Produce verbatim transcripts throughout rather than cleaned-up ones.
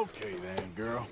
Okay then, girl.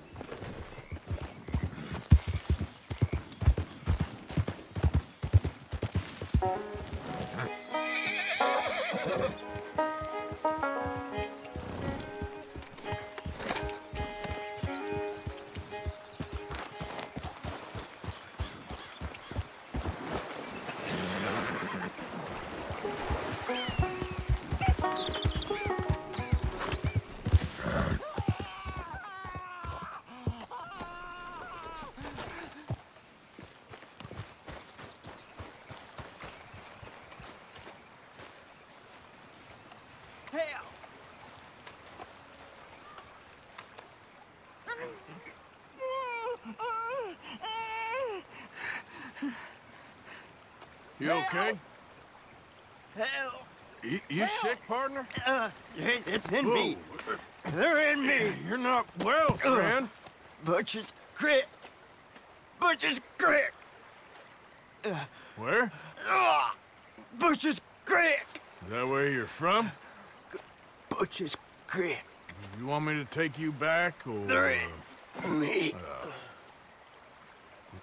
You okay? Hell. You, you Hell. sick, partner? Uh, it's in Whoa. me. They're in me. You're not well, friend. Uh, Butcher's Creek. Butcher's Creek. Uh, Where? Uh, Butcher's Creek. Is that where you're from? Butcher's Creek. You want me to take you back, or? They're in me. Uh, well,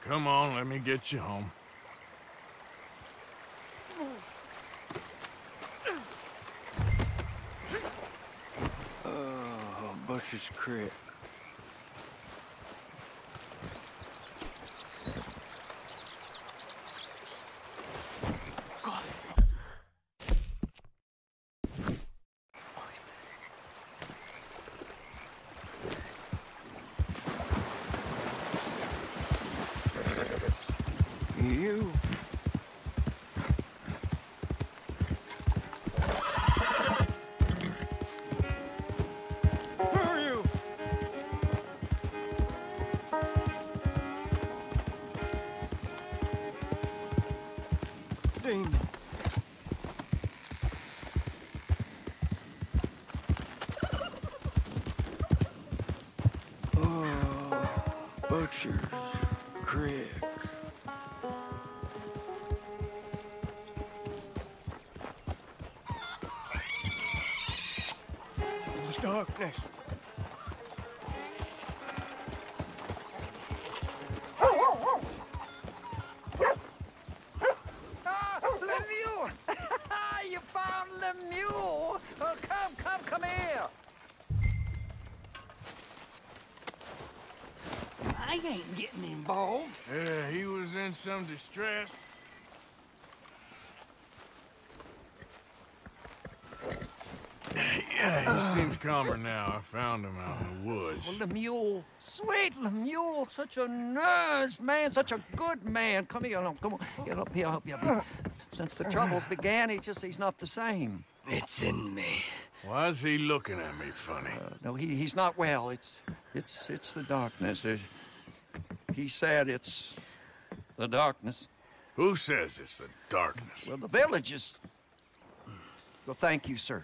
come on, let me get you home. Butcher's Creek. God. Voices. You. Darkness. Ah, Lemieux! You found Lemieux! Oh, come, come, come here! I ain't getting involved. Yeah, he was in some distress. Seems calmer now. I found him out in the woods. Oh, Lemuel. Sweet Lemuel. Such a nice man. Such a good man. Come here. Come on. Get up here. I'll help you up. Since the troubles began, he's just, he's not the same. It's in me. Why is he looking at me funny? Uh, no, he, he's not well. It's, it's, it's the darkness. It, he said it's the darkness. Who says it's the darkness? Well, the villagers. Well, thank you, sir.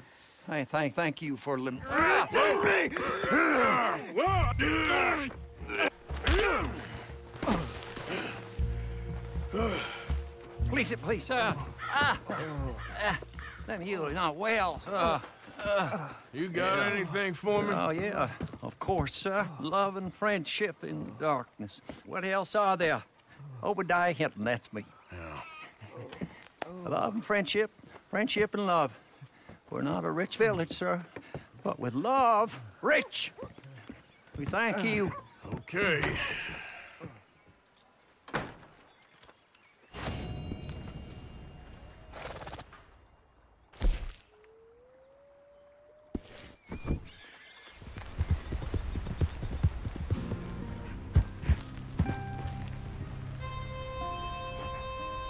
Hey, thank, thank you for lim- It's in me! Please, please, sir. Uh, uh, uh, them you are not well, sir. Uh, you got yeah. anything for me? Oh, yeah, of course, sir. Love and friendship in the darkness. What else are there? Obadiah Hinton, that's me. Yeah. Love and friendship, friendship and love. We're not a rich village, sir, but with love, rich. We thank you. Okay.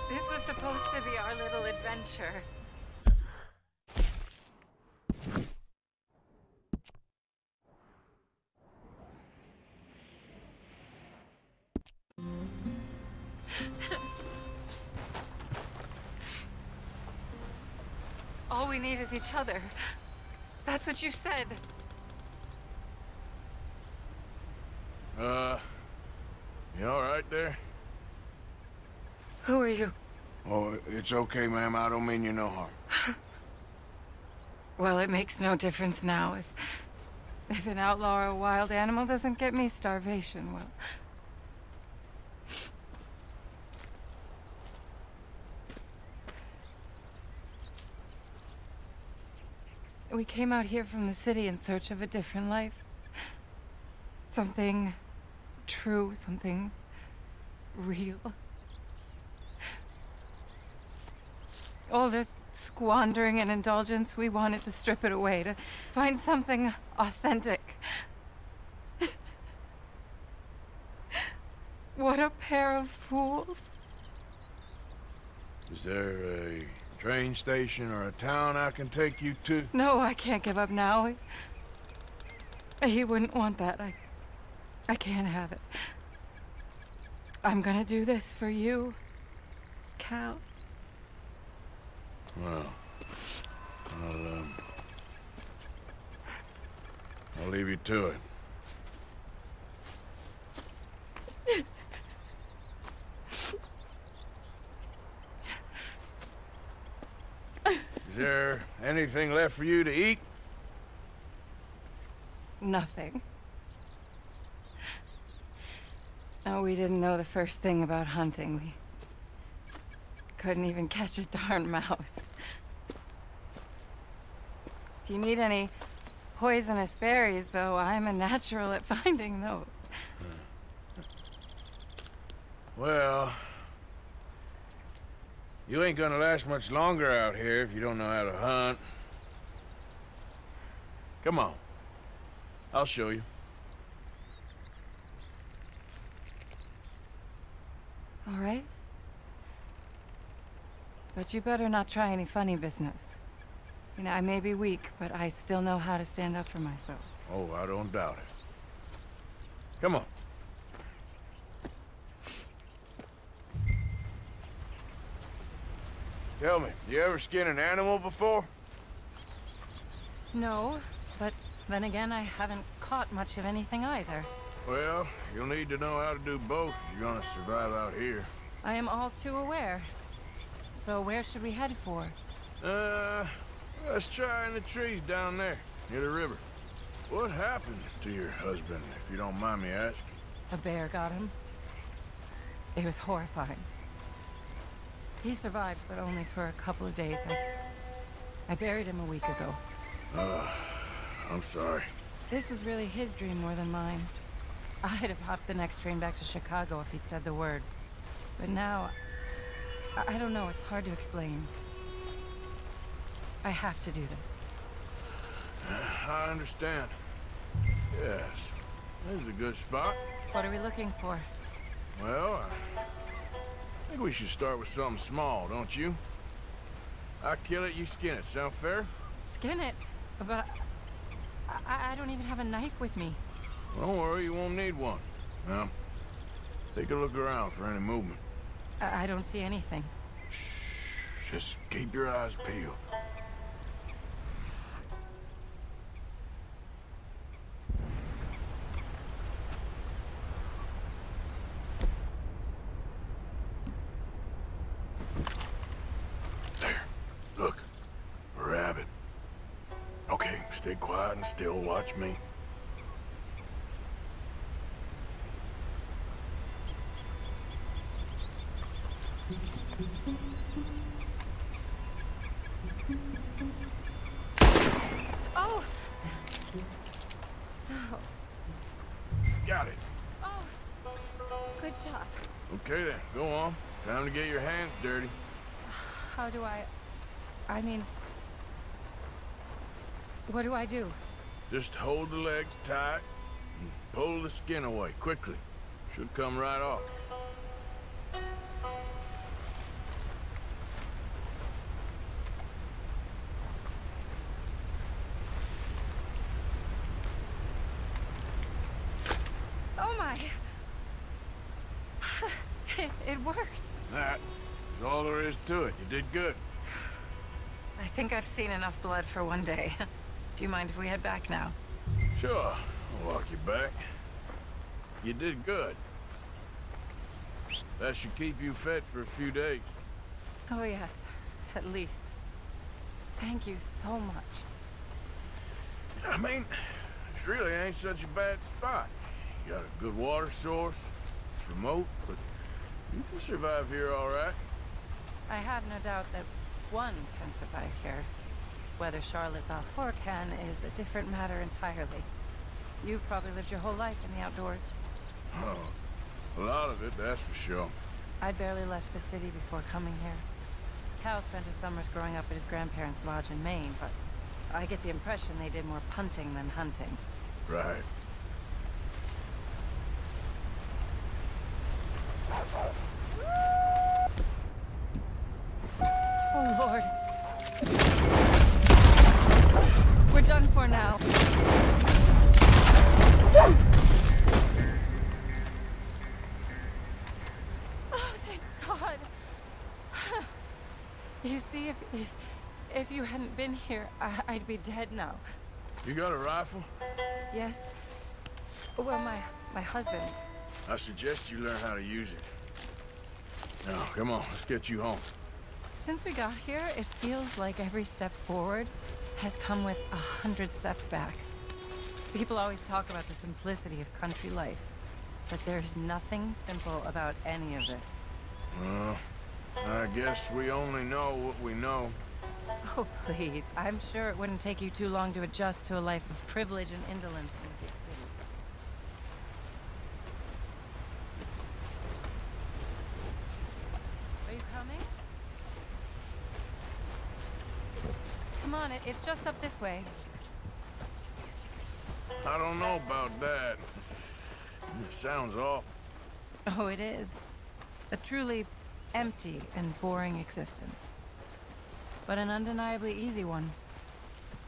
This was supposed to be our little adventure. All we need is each other. That's what you said. Uh, you all right there? Who are you? Oh, it's okay, ma'am. I don't mean you no harm. Well, it makes no difference now. If, If an outlaw or a wild animal doesn't get me, starvation will. We came out here from the city in search of a different life. Something true, something real. All this squandering and indulgence, we wanted to strip it away, to find something authentic. What a pair of fools. Is there a train station or a town I can take you to? No, I can't give up now. He, he wouldn't want that. I, I can't have it. I'm gonna do this for you, Cal. Well, I'll, um, I'll leave you to it. Is there anything left for you to eat? Nothing. No, we didn't know the first thing about hunting. We couldn't even catch a darn mouse. If you need any poisonous berries, though, I'm a natural at finding those. Well, you ain't gonna last much longer out here if you don't know how to hunt. Come on. I'll show you. All right. But you better not try any funny business. You know, I may be weak, but I still know how to stand up for myself. Oh, I don't doubt it. Come on. Tell me, you ever skinned an animal before? No, but then again, I haven't caught much of anything either. Well, you'll need to know how to do both if you're gonna survive out here. I am all too aware. So where should we head for? Uh, let's try in the trees down there, near the river. What happened to your husband, if you don't mind me asking? A bear got him. It was horrifying. He survived, but only for a couple of days. I, I buried him a week ago. Uh, I'm sorry. This was really his dream more than mine. I'd have hopped the next train back to Chicago if he'd said the word. But now, I don't know, it's hard to explain. I have to do this. I understand. Yes, this is a good spot. What are we looking for? Well, I think we should start with something small, don't you? I kill it, you skin it. Sound fair? Skin it? But I, I don't even have a knife with me. Don't worry, you won't need one. Now, take a look around for any movement. I don't see anything. Shh, just keep your eyes peeled. There, look, a rabbit. Okay, stay quiet and still, watch me. Oh. Oh. Got it. Oh. Good shot. Okay then, go on. Time to get your hands dirty. How do I... I mean... What do I do? Just hold the legs tight and pull the skin away quickly. Should come right off. To it. You did good. I think I've seen enough blood for one day. Do you mind if we head back now? Sure. I'll walk you back. You did good. That should keep you fed for a few days. Oh, yes. At least. Thank you so much. I mean, This really ain't such a bad spot. You got a good water source. It's remote, but you can survive here all right. I have no doubt that one can survive here. Whether Charlotte Balfour can is a different matter entirely. You've probably lived your whole life in the outdoors. Oh, a lot of it, that's for sure. I barely left the city before coming here. Cal spent his summers growing up at his grandparents' lodge in Maine, but I get the impression they did more punting than hunting. Right. Oh, Lord. We're done for now. Oh, thank God. You see, if, if you hadn't been here, I, I'd be dead now. You got a rifle? Yes. Well, my, my husband's. I suggest you learn how to use it. Now, come on, let's get you home. Since we got here, it feels like every step forward has come with a hundred steps back. People always talk about the simplicity of country life, but there's nothing simple about any of this. Well, I guess we only know what we know. Oh, please. I'm sure it wouldn't take you too long to adjust to a life of privilege and indolence in the big city. Are you coming? Come on, it, it's just up this way. I don't know about that. It sounds awful. Oh, it is. A truly empty and boring existence. But an undeniably easy one.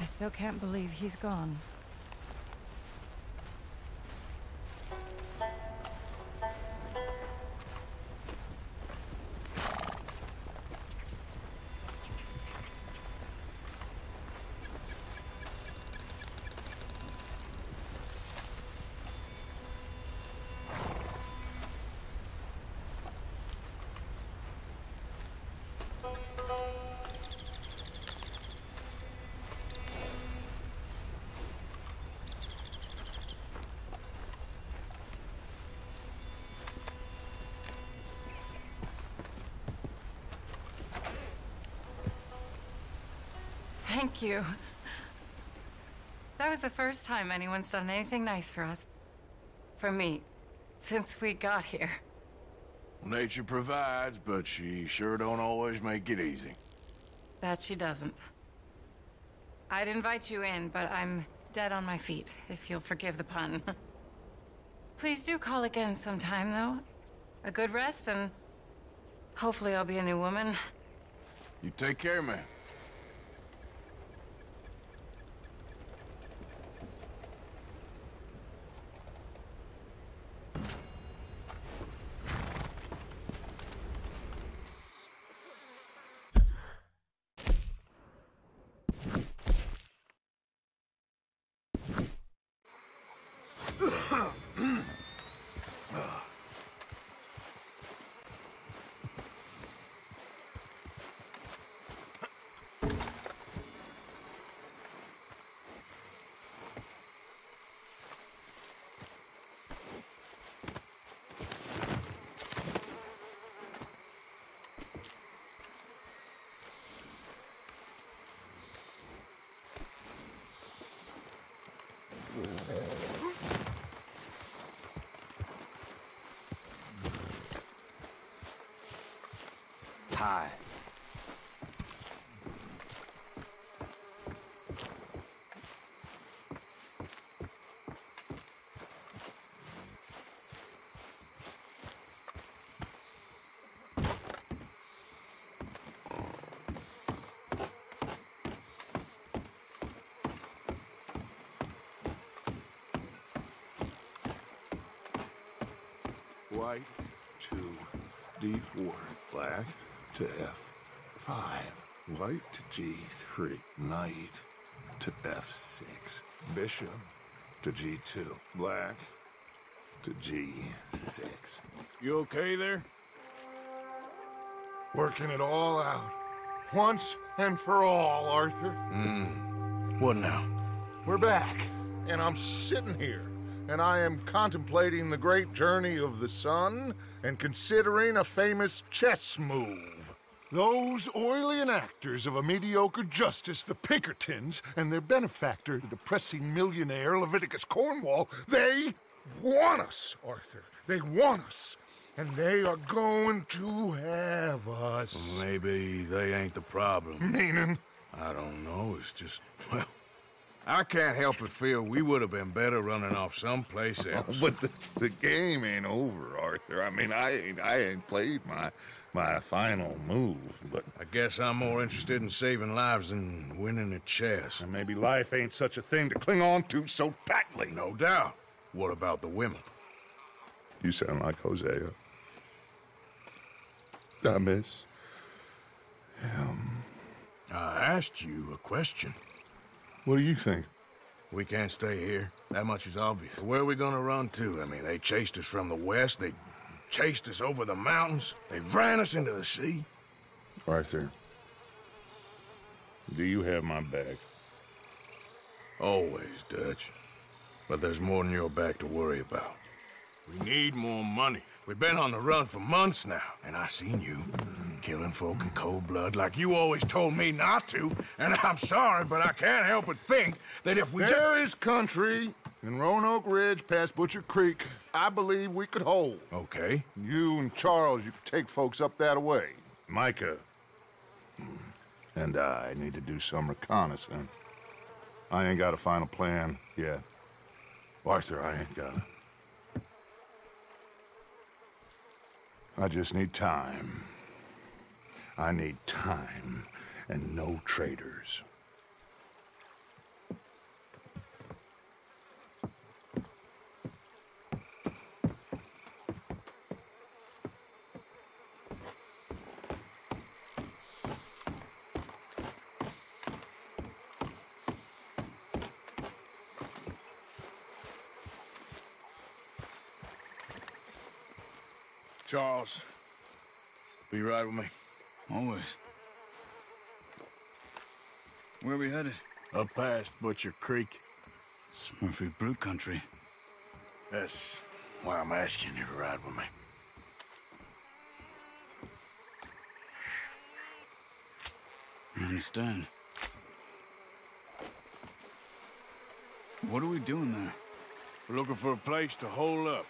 I still can't believe he's gone. Thank you. That was the first time anyone's done anything nice for us. For me. Since we got here. Nature provides, but she sure don't always make it easy. That she doesn't. I'd invite you in, but I'm dead on my feet, if you'll forgive the pun. Please do call again sometime, though. A good rest, and hopefully I'll be a new woman. You take care, man. Hi. White to D four, black to F five, white to G three, knight to F six, bishop to G two, black to G six. You okay there? Working it all out, once and for all, Arthur. Mm. What now? We're back. and I'm sitting here, and I am contemplating the great journey of the sun and considering a famous chess move. Those oily enactors of a mediocre justice, the Pinkertons, and their benefactor, the depressing millionaire Leviticus Cornwall, they want us, Arthur. They want us. And they are going to have us. Well, maybe they ain't the problem. Meaning? I don't know. It's just, well, I can't help but feel we would have been better running off someplace else. But the, the game ain't over, Arthur. I mean, I ain't, I ain't played my, my final move, but... I guess I'm more interested in saving lives than winning at chess. And maybe life ain't such a thing to cling on to so tightly. No doubt. What about the women? You sound like Hosea. I miss him. I asked you a question. What do you think? We can't stay here. That much is obvious. Where are we gonna run to? I mean, they chased us from the west. They chased us over the mountains. They ran us into the sea. Arthur, do you have my back? Always, Dutch. But there's more than your back to worry about. We need more money. We've been on the run for months now, and I seen you killing folk in cold blood like you always told me not to, and I'm sorry, but I can't help but think that if we... There is country in Roanoke Ridge past Butcher Creek I believe we could hold. Okay. You and Charles, you could take folks up that way. Micah and I need to do some reconnaissance. I ain't got a final plan yet. Arthur, I ain't got it. I just need time. I need time and no traitors. Charles, will you ride with me? Always. Where are we headed? Up past Butcher Creek. It's Murfree Brew country. That's why I'm asking you to ride with me. I understand. What are we doing there? We're looking for a place to hole up.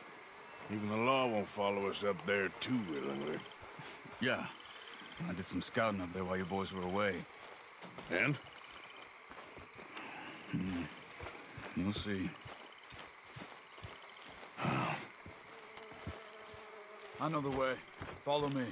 Even the law won't follow us up there too willingly. Yeah. I did some scouting up there while your boys were away. And? Mm. We'll see. I know the way. Follow me.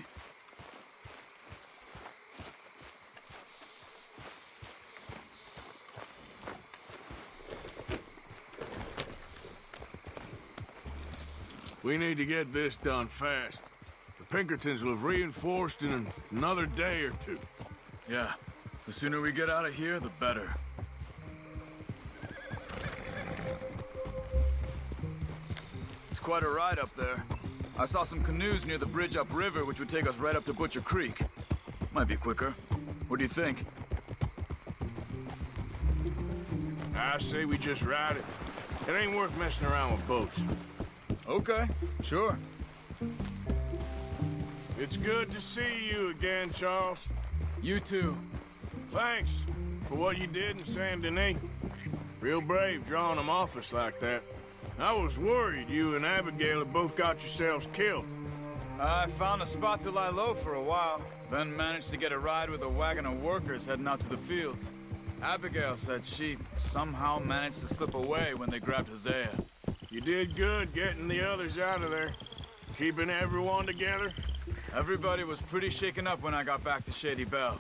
We need to get this done fast. The Pinkertons will have reinforced in another day or two. Yeah. The sooner we get out of here, the better. It's quite a ride up there. I saw some canoes near the bridge upriver, which would take us right up to Butcher Creek. Might be quicker. What do you think? I say we just ride it. It ain't worth messing around with boats. Okay, sure. It's good to see you again, Charles. You too. Thanks for what you did in Saint Denis. Real brave drawing them off us like that. I was worried you and Abigail had both got yourselves killed. I found a spot to lie low for a while, then managed to get a ride with a wagon of workers heading out to the fields. Abigail said she somehow managed to slip away when they grabbed Hosea. You did good getting the others out of there. Keeping everyone together. Everybody was pretty shaken up when I got back to Shady Belle.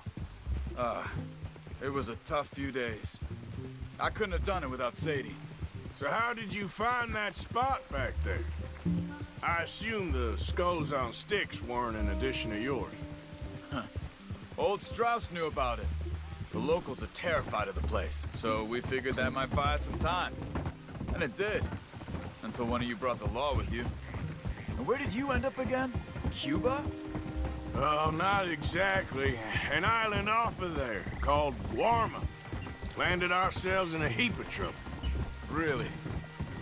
Uh, it was a tough few days. I couldn't have done it without Sadie. So how did you find that spot back there? I assume the skulls on sticks weren't an addition of yours. Huh. Old Strauss knew about it. The locals are terrified of the place, so we figured that might buy us some time. And it did. Until one of you brought the law with you. And where did you end up again? Cuba? Oh, not exactly. An island off of there, called Guarma. Landed ourselves in a heap of trouble. Really?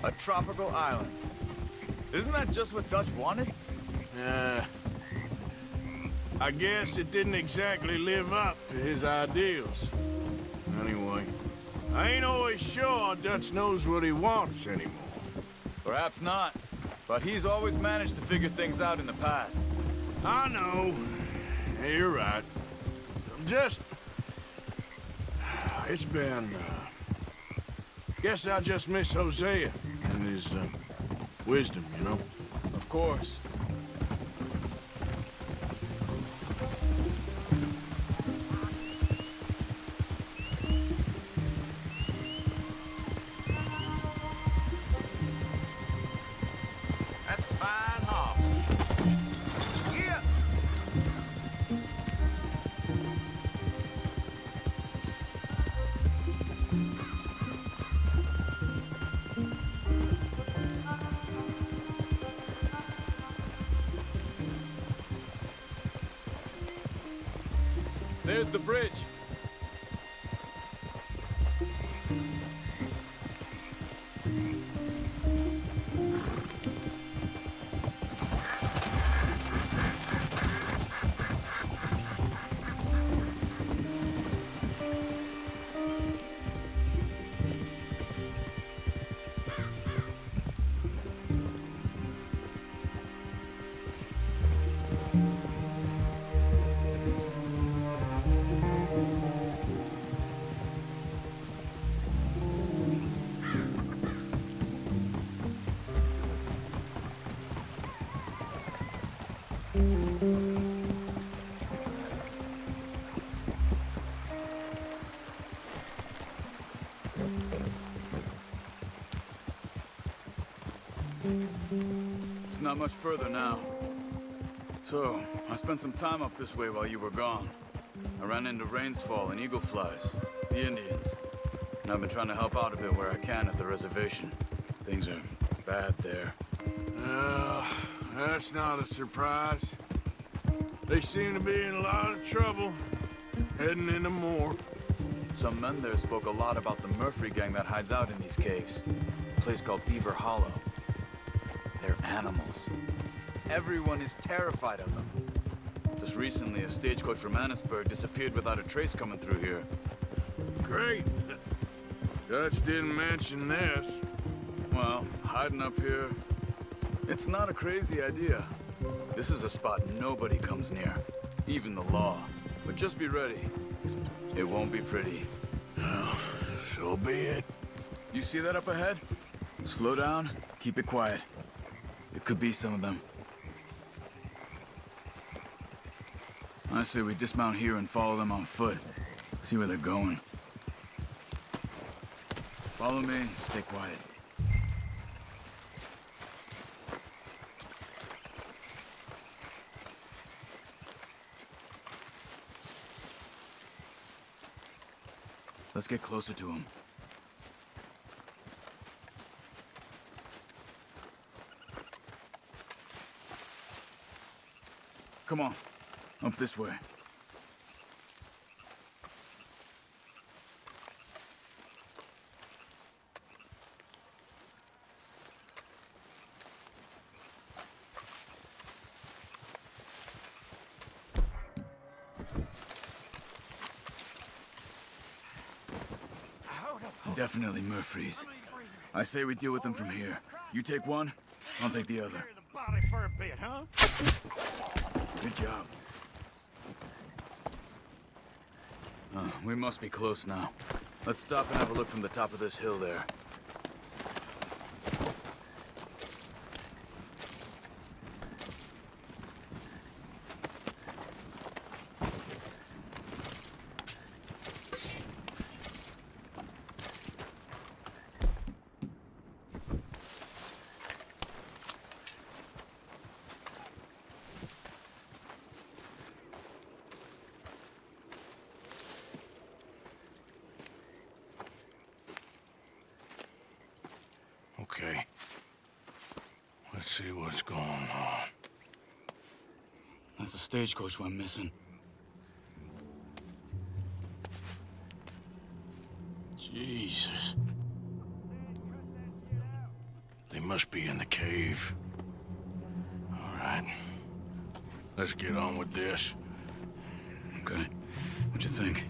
A tropical island. Isn't that just what Dutch wanted? Uh, I guess it didn't exactly live up to his ideals. Anyway, I ain't always sure Dutch knows what he wants anymore. Perhaps not, but he's always managed to figure things out in the past. I know. Yeah, you're right. I'm just... It's been... Uh, guess I just miss Hosea and his uh, wisdom, you know? Of course. There's the bridge. It's not much further now. So, I spent some time up this way while you were gone. I ran into Rain's Fall and Eagle Flies, the Indians. And I've been trying to help out a bit where I can at the reservation. Things are bad there. Uh, that's not a surprise. They seem to be in a lot of trouble, heading into more. Some men there spoke a lot about the Murfree Gang that hides out in these caves. A place called Beaver Hollow. They're animals. Everyone is terrified of them. Just recently, a stagecoach from Annesburg disappeared without a trace coming through here. Great. Dutch didn't mention this. Well, hiding up here, it's not a crazy idea. This is a spot nobody comes near, even the law. But just be ready. It won't be pretty. Well, so be it. You see that up ahead? Slow down, keep it quiet. It could be some of them. I say we dismount here and follow them on foot. See where they're going. Follow me, stay quiet. Let's get closer to him. Come on, up this way. Definitely Murfrees. I say we deal with them from here. You take one, I'll take the other. Good job. Uh, we must be close now. Let's stop and have a look from the top of this hill there. Okay, let's see what's going on. That's the stagecoach went missing. Jesus. must be in the cave. All right. Let's get on with this. Okay. What you think?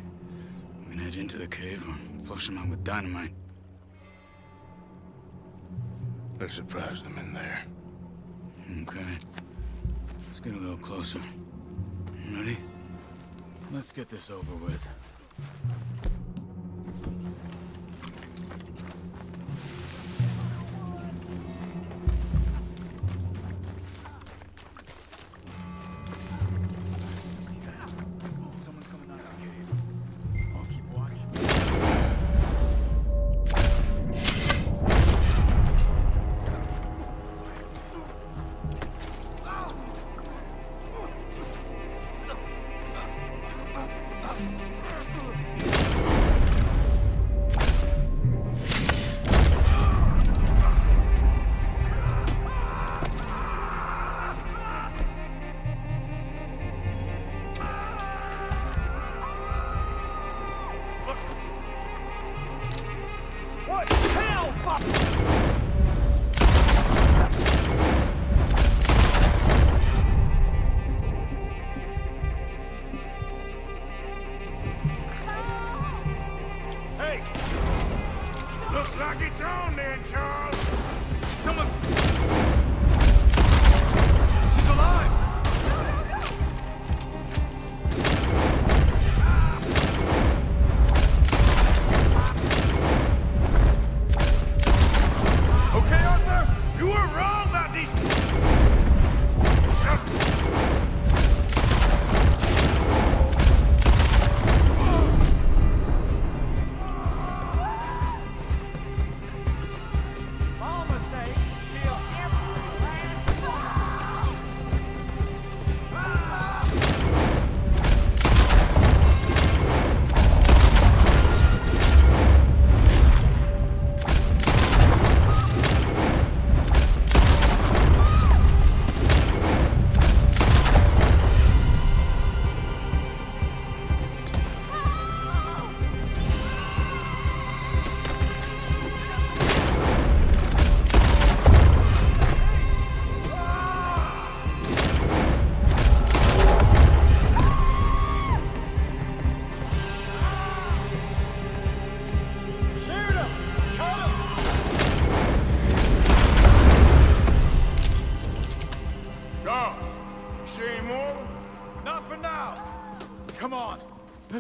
We can head into the cave or flush them out with dynamite. Let's surprise them in there. Okay. Let's get a little closer. Ready? Let's get this over with.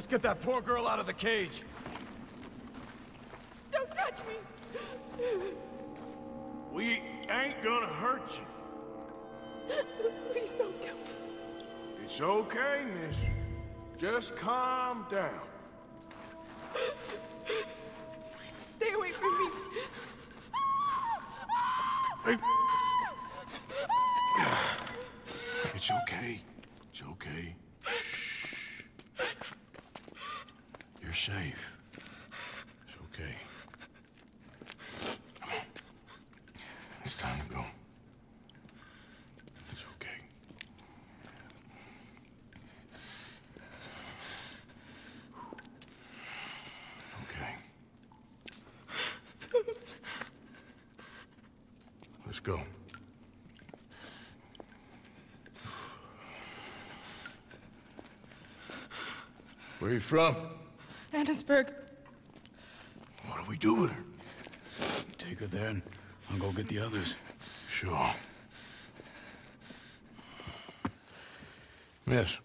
Get that poor girl out of the cage! Don't touch me! We ain't gonna hurt you. Please don't kill me. It's okay, miss. Just calm down. Stay away from me. Hey. It's okay. It's okay. You're safe. It's okay. Come on. It's time to go. It's okay. Okay. Let's go. Where are you from? Annesburg. What do we do with her? Take her there and I'll go get the others. Sure. Miss,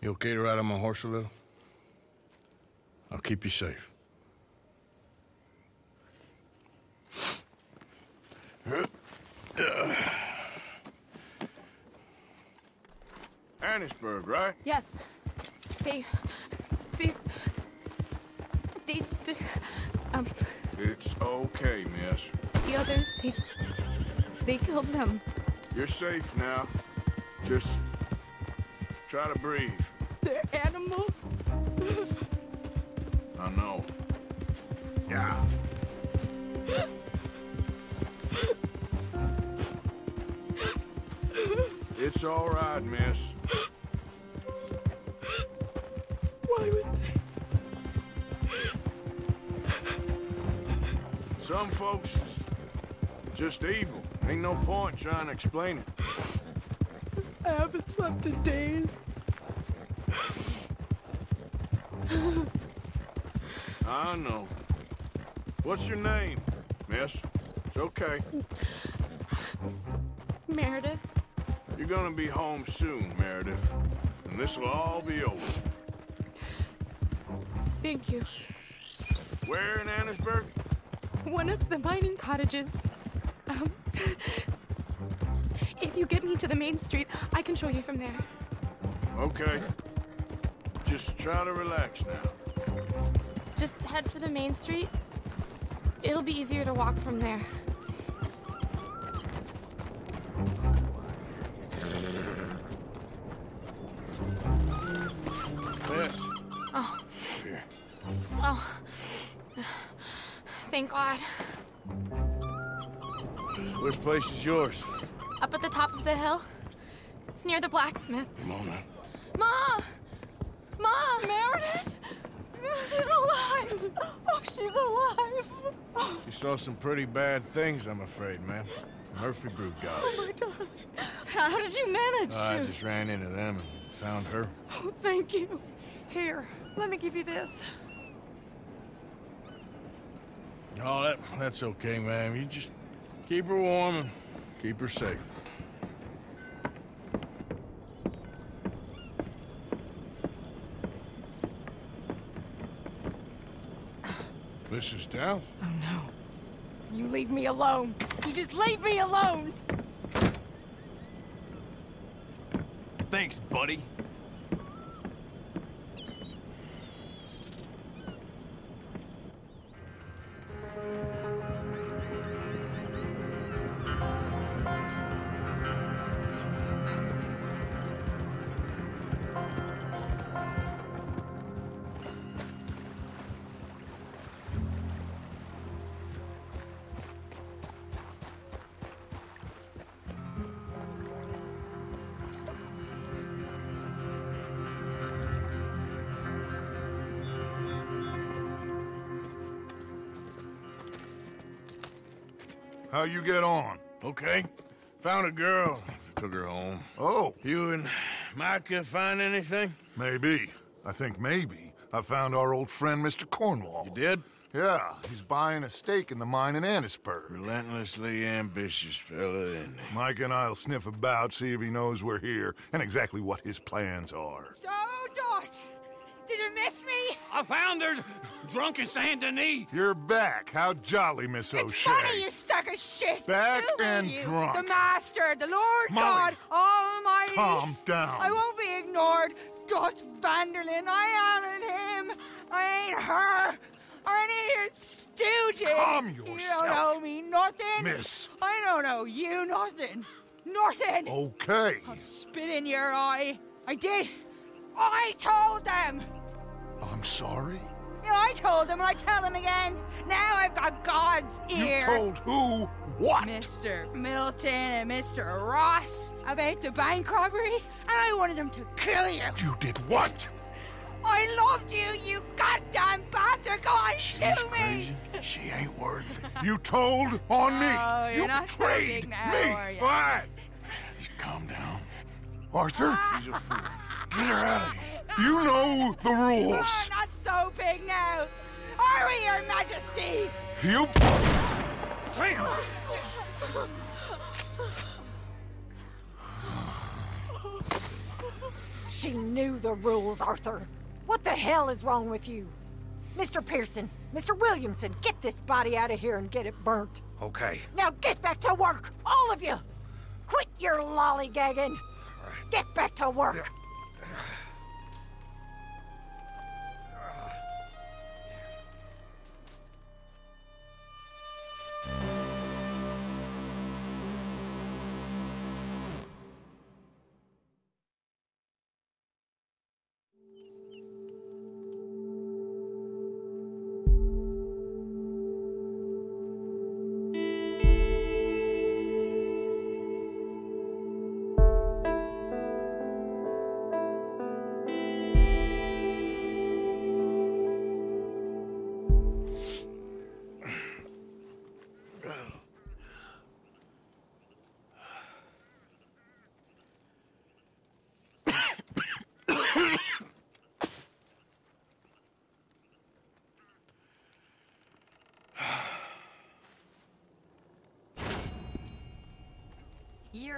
you okay to ride on my horse a little? I'll keep you safe. Annesburg, right? Yes. They... They, they, they, um... It's okay, miss. The others, they... They killed them. You're safe now. Just... try to breathe. They're animals. I know. Yeah. It's all right, miss. Some folks just evil. Ain't no point trying to explain it. I haven't slept in days. I know. What's your name, miss? It's okay. Meredith. You're gonna be home soon, Meredith. And this'll all be over. Thank you. Where in Annesburg? One of the mining cottages. Um, if you get me to the main street, I can show you from there. Okay. Just try to relax now. Just head for the main street. It'll be easier to walk from there. Yes. Oh. Here. Oh. Thank God. Which place is yours? Up at the top of the hill. It's near the blacksmith. Come on now. Ma! Ma! Meredith? She's alive! Oh, she's alive! Oh. She saw some pretty bad things, I'm afraid, ma'am. Murphy Brew guys. Oh, my darling. How did you manage oh, to? I just ran into them and found her. Oh, thank you. Here, let me give you this. Oh, that, that's okay, ma'am. You just keep her warm and keep her safe. Missus Dowell? Oh, no. You leave me alone. You just leave me alone! Thanks, buddy. How you get on? Okay. Found a girl. Took her home. Oh. You and Micah find anything? Maybe. I think maybe. I found our old friend, Mister Cornwall. You did? Yeah. He's buying a stake in the mine in Annesburg. Relentlessly ambitious fella, isn't he? Mike and I'll sniff about, see if he knows we're here and exactly what his plans are. So, Dutch, did you miss me? I found her. Drunk in Saint Denis. You're back. How jolly, Miss O'Shea. It's funny, you sucker shit. Back you and you. Drunk. The Master, the Lord Molly. God Almighty. Calm down. I won't be ignored. Dutch van der Linde. I ain't him. I ain't her. Or any of your stooges. Calm yourself. You don't owe me nothing. Miss. I don't owe you nothing. Nothing. Okay. I'll spit in your eye. I did. I told them. I'm sorry? I told him, and I tell him again. Now I've got God's ear. You told who what? Mister Milton and Mister Ross about the bank robbery, and I wanted them to kill you. You did what? I loved you, you goddamn bastard. Go on, she's shoot me. Crazy. She ain't worth it. You told on no, me. You're you not betrayed so now, me. Are you? All right. Calm down. Arthur? She's a fool. Get her out of here. You know the rules. You're not so big now. Are we, Your Majesty? You... Damn! She knew the rules, Arthur. What the hell is wrong with you? Mister Pearson, Mister Williamson, get this body out of here and get it burnt. Okay. Now get back to work, all of you. Quit your lollygagging. All right. Get back to work. There.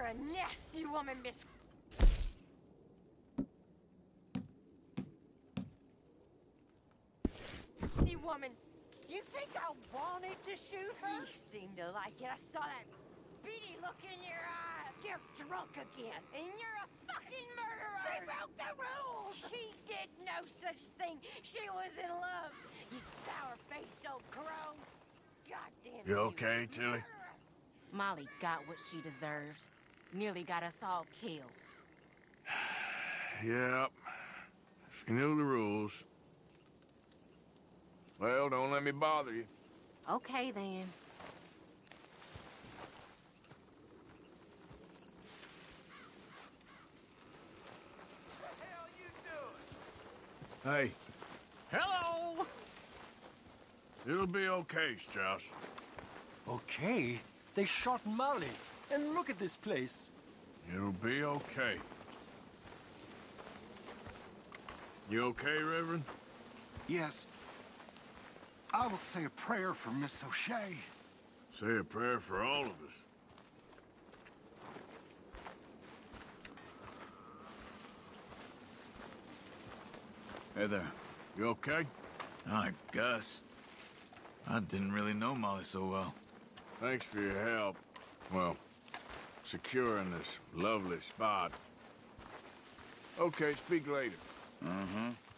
You're a nasty woman, Miss... Nasty woman. You think I wanted to shoot her? You seem to like it. I saw that beady look in your eyes. You're drunk again. And you're a fucking murderer. She broke the rules. She did no such thing. She was in love. You sour-faced old crow. Goddamn. You okay, Tilly? Molly got what she deserved. Nearly got us all killed. Yep. She knew the rules. Well, don't let me bother you. Okay, then. What the hell you doing? Hey. Hello! It'll be okay, Strauss. Okay? They shot Molly. And look at this place. It'll be okay. You okay, Reverend? Yes. I will say a prayer for Miss O'Shea. Say a prayer for all of us. Hey there. You okay? I guess. I didn't really know Molly so well. Thanks for your help. Well, securing this lovely spot. Okay, speak later. Mm-hmm.